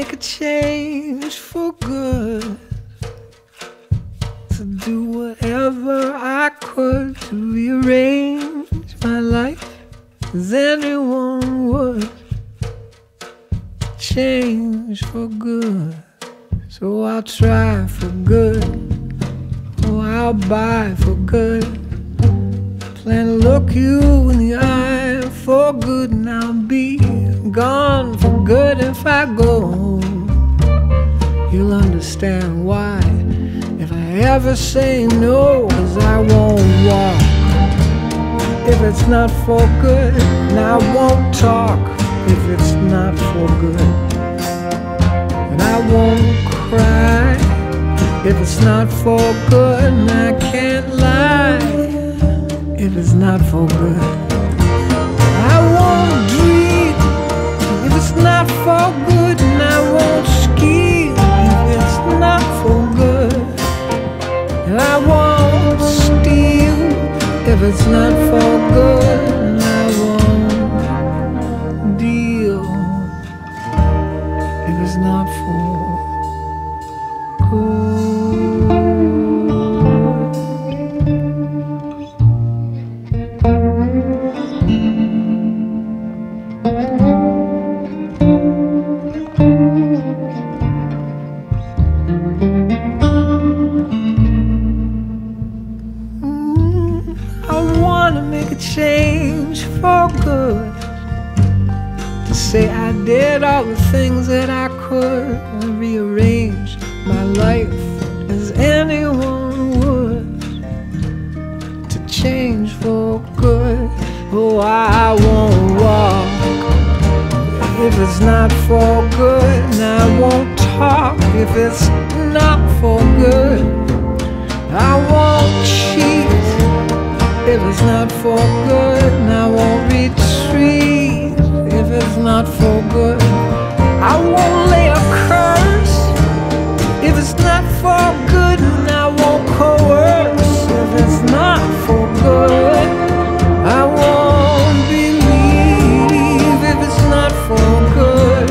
make a change for good, to do whatever I could to rearrange my life as anyone would. Change for good, so I'll try for good. Oh, I'll buy for good, plan to look you in the eye for good, and I'll be gone for good. If I go home, you'll understand why. If I ever say no, 'cause I won't walk if it's not for good, and I won't talk if it's not for good, and I won't cry if it's not for good, and I can't lie if it's not for good. I won't dream if it's not for good, and I won't scheme if it's not for good, and I won't steal if it's not for good, and I won't deal if it's not for good. Change for good, to say I did all the things that I could, and rearrange my life as anyone would, to change for good. Oh, I won't walk if it's not for good, and I won't talk if it's not for good, I won't cheat if it's not for good, and I won't retreat if it's not for good. I won't lay a curse if it's not for good, and I won't coerce if it's not for good. I won't believe if it's not for good,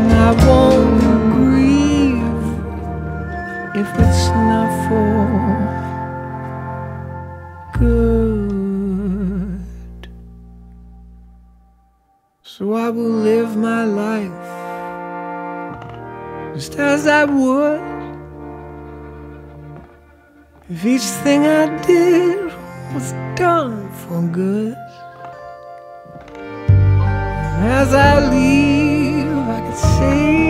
and I won't grieve if it's not for good. So I will live my life just as I would if each thing I did was done for good. And as I leave, I could say